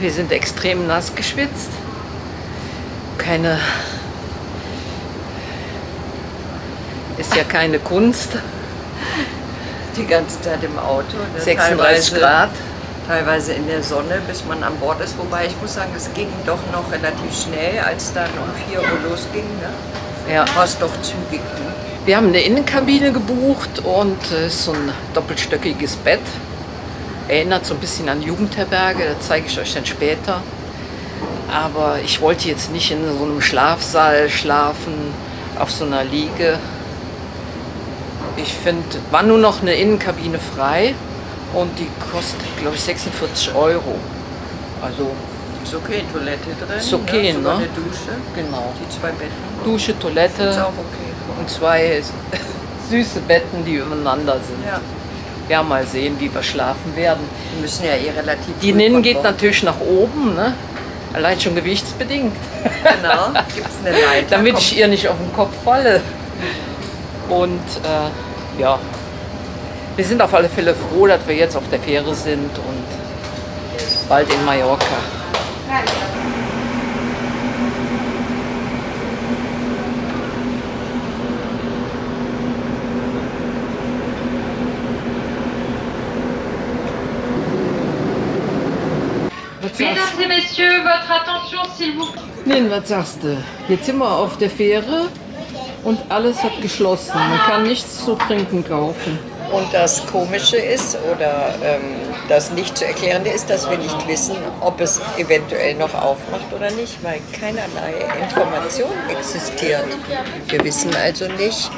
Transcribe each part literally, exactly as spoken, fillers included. Wir sind extrem nass geschwitzt. Keine... Ist ja keine Kunst. Die ganze Zeit im Auto. Ne? sechsunddreißig Grad. Teilweise in der Sonne, bis man an Bord ist. Wobei ich muss sagen, es ging doch noch relativ schnell, als dann um vier Uhr losging. Ne? Ja. War es doch zügig. Ne? Wir haben eine Innenkabine gebucht und äh, so ein doppelstöckiges Bett. Erinnert so ein bisschen an Jugendherberge, das zeige ich euch dann später. Aber ich wollte jetzt nicht in so einem Schlafsaal schlafen, auf so einer Liege. Ich finde, war nur noch eine Innenkabine frei und die kostet, glaube ich, sechsundvierzig Euro. Also ist okay, Toilette drin, ist okay, ne? Eine Dusche, genau. Die zwei Betten. Dusche, Toilette ist auch okay. Und zwei süße Betten, die übereinander sind. Ja. Ja, mal sehen, wie wir schlafen werden. Die müssen ja eh relativ. Die Ninnen geht natürlich nach oben, ne? Allein schon gewichtsbedingt. Genau, gibt's eine Leiter. Damit ich ihr nicht auf den Kopf falle. Und äh, ja, wir sind auf alle Fälle froh, dass wir jetzt auf der Fähre sind und bald in Mallorca. Mesdames et Messieurs, votre attention, s'il vous plaît. Nin, was sagst du? Jetzt sind wir auf der Fähre und alles hat geschlossen. Man kann nichts zu trinken kaufen. Und das Komische ist, oder ähm, das nicht zu erklärende ist, dass wir nicht wissen, ob es eventuell noch aufmacht oder nicht, weil keinerlei Information existiert. Wir wissen also nicht,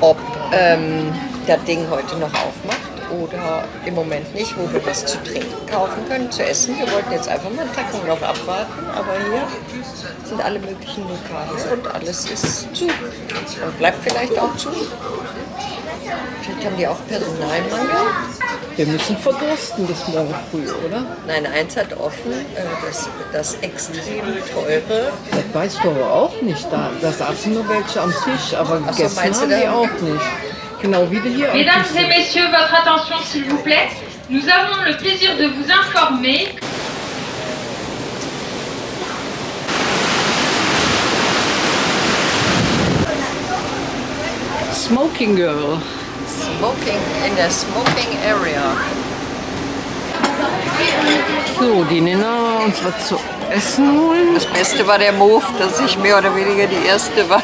ob ähm, das Ding heute noch aufmacht. Oder im Moment nicht, wo wir was zu trinken kaufen können, zu essen. Wir wollten jetzt einfach mal einen Taco noch abwarten, aber hier sind alle möglichen Lokale und alles ist zu. Und bleibt vielleicht auch zu. Vielleicht haben die auch Personalmangel. Wir müssen verdursten bis morgen früh, oder? Nein, eins hat offen, das, das extrem teure. Das weißt du aber auch nicht. Da, da saßen nur welche am Tisch, aber so, gegessen haben die auch nicht. Genau, wie wir hier Mesdames et Messieurs, votre attention s'il vous plaît. Nous avons le plaisir de vous informer. Smoking girl. Smoking in der smoking area. So, die Nina uns was zu essen holen. Das Beste war der Move, dass ich mehr oder weniger die Erste war.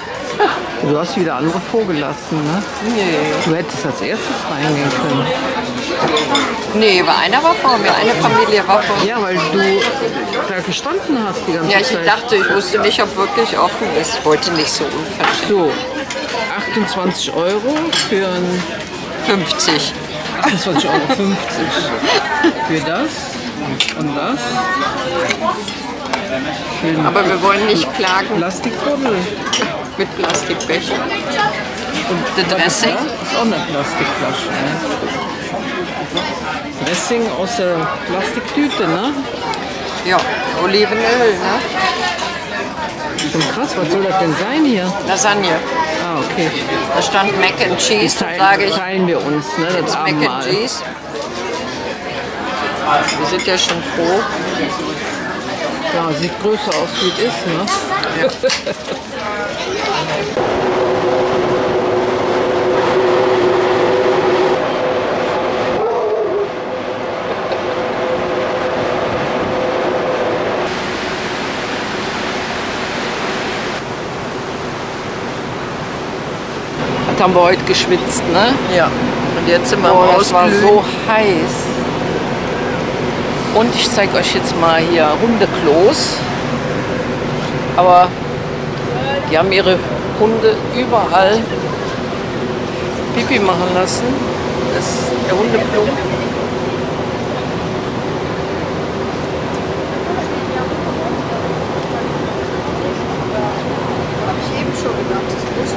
Du hast wieder andere vorgelassen, ne? Nee. Du hättest als erstes reingehen können. Nee, aber einer war vor mir, eine Familie war vor mir. Ja, weil du da gestanden hast die ganze Zeit. Ja, ich Zeit. dachte, ich wusste nicht, ob wirklich offen ist. Ich wollte nicht so unverschämt. So, achtundzwanzig Euro für ein... fünfzig. achtundzwanzig Euro fünfzig. Für das und das. Schön. Aber wir wollen nicht klagen. Plastikbuddel. Mit Plastikbecher. Und der Dressing? Das ist auch eine Plastikflasche. Ne? Dressing aus der Plastiktüte, ne? Ja, Olivenöl, ne? Und krass, was soll das denn sein hier? Lasagne. Ah, okay. Da stand Mac and Cheese, teilen, da sage ich. Teilen wir uns, ne? Das Mac and Cheese. Wir sind ja schon froh. Ja, sieht größer aus, wie es ist, ne? Ja. Das haben wir heute geschwitzt, ne? Ja. Und jetzt sind wir oh, das war so heiß. Und ich zeige euch jetzt mal hier Hundeklos, aber die haben ihre Hunde überall Pipi machen lassen, das ist der Hundeklo.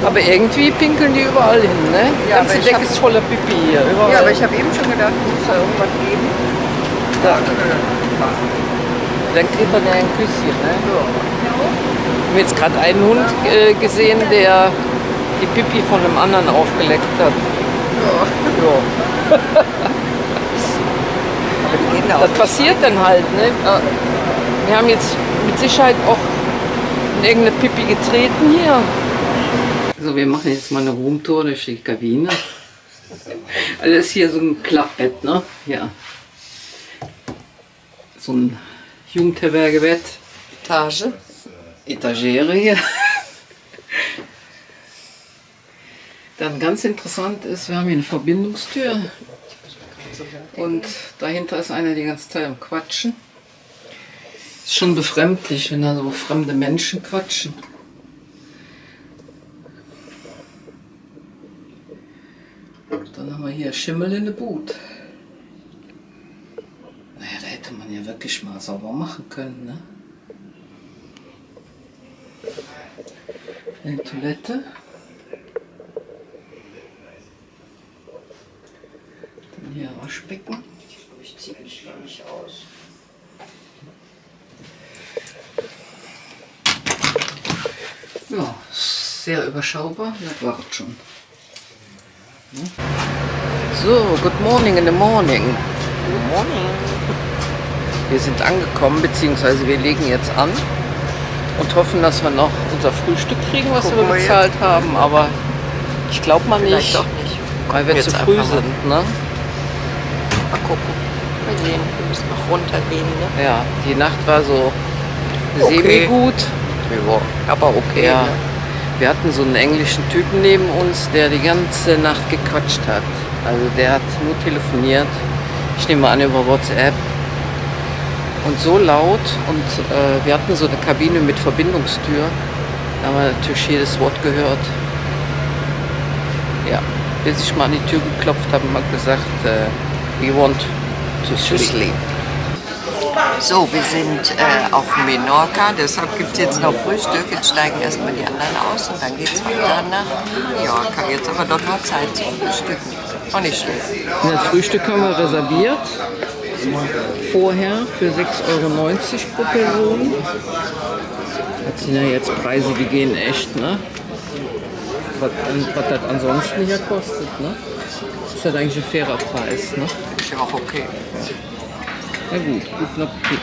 Aber irgendwie pinkeln die überall hin, ne? Ja, die ganze Decke ist voller Pipi hier. Überall. Ja, aber ich habe eben schon gedacht, es muss da irgendwas geben. Da. Dann kriegt man ja ein Küsschen. Ne? Wir haben jetzt gerade einen Hund äh, gesehen, der die Pipi von einem anderen aufgeleckt hat. Ja. Ja. Das passiert dann halt, ne? Wir haben jetzt mit Sicherheit auch in irgendeine Pipi getreten hier. Also wir machen jetzt mal eine Roomtour durch die Kabine. Also das ist hier so ein Klappbett, ne? Ja. So ein Jugendherbergebett. Etage. Etagere hier. Dann ganz interessant ist, wir haben hier eine Verbindungstür. Und dahinter ist einer die ganze Zeit am Quatschen. Ist schon befremdlich, wenn da so fremde Menschen quatschen. Dann haben wir hier schimmelnde Bude. Naja, da hätte man ja wirklich mal sauber machen können, ne? Eine Toilette. Dann hier Waschbecken. Ich ziehe mich gar nicht aus. Ja, sehr überschaubar, das war es schon. Ne? So, good morning in the morning. Good morning. Wir sind angekommen, beziehungsweise wir legen jetzt an und hoffen, dass wir noch unser Frühstück kriegen, was Gucken wir bezahlt wir haben. Aber ich glaube mal nicht, nicht, weil wir, wir zu früh sind. Ne? Mal gucken. Mal sehen, wir müssen noch runtergehen. Ne? Ja, die Nacht war so okay. Semi-gut. Aber okay. Ja. Ne? Wir hatten so einen englischen Typen neben uns, der die ganze Nacht gequatscht hat. Also der hat nur telefoniert. Ich nehme an über WhatsApp. Und so laut. Und äh, wir hatten so eine Kabine mit Verbindungstür. Da haben wir natürlich jedes Wort gehört. Ja, bis ich mal an die Tür geklopft habe und mal gesagt, äh, we want to sleep. So, wir sind äh, auf Menorca, deshalb gibt es jetzt noch Frühstück. Jetzt steigen erstmal die anderen aus und dann geht es wieder nach Mallorca. Jetzt haben wir doch noch Zeit zum Frühstücken. Auch nicht schlecht. Das Frühstück haben wir reserviert. Vorher für sechs Euro neunzig pro Person. Das sind ja jetzt Preise, die gehen echt, ne? Was, was das ansonsten hier kostet, ne? Ist das eigentlich ein fairer Preis, ne? Ist ja auch okay. Na gut, guten Appetit.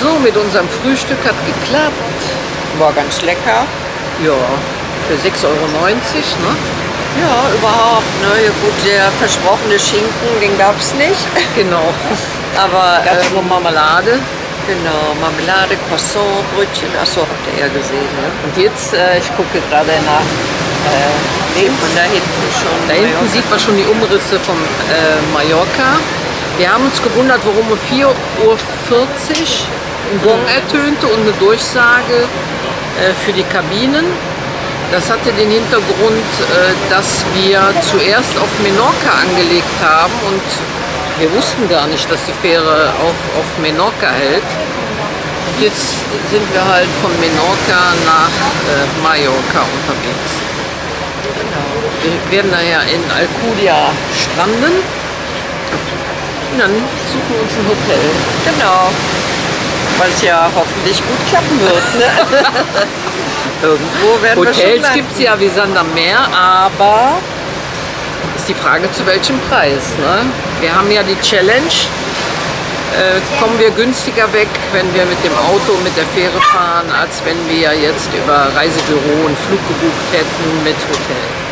So, mit unserem Frühstück hat geklappt. War ganz lecker. Ja, für sechs Euro neunzig, ne? Ja, überhaupt, ne? Gut, der versprochene Schinken, den gab es nicht. Genau. Aber das ähm, nur Marmelade. Genau, Marmelade, Croissant, Brötchen. Achso, habt ihr ja gesehen, ne? Und jetzt, äh, ich gucke gerade nach. Äh, Und da hinten, schon da hinten sieht man schon die Umrisse von äh, Mallorca. Wir haben uns gewundert, warum um vier Uhr vierzig ein Gong ertönte und eine Durchsage äh, für die Kabinen. Das hatte den Hintergrund, äh, dass wir zuerst auf Menorca angelegt haben und wir wussten gar nicht, dass die Fähre auch auf Menorca hält. Und jetzt sind wir halt von Menorca nach äh, Mallorca unterwegs. Wir werden daher in Alcudia stranden und dann suchen wir uns ein Hotel. Genau, weil es ja hoffentlich gut klappen wird. Ne? Irgendwo werden Hotels wir Hotels gibt es ja wie Sand am Meer, aber ist die Frage, zu welchem Preis. Ne? Wir haben ja die Challenge, äh, kommen wir günstiger weg, wenn wir mit dem Auto und mit der Fähre fahren, als wenn wir jetzt über Reisebüro einen Flug gebucht hätten mit Hotel.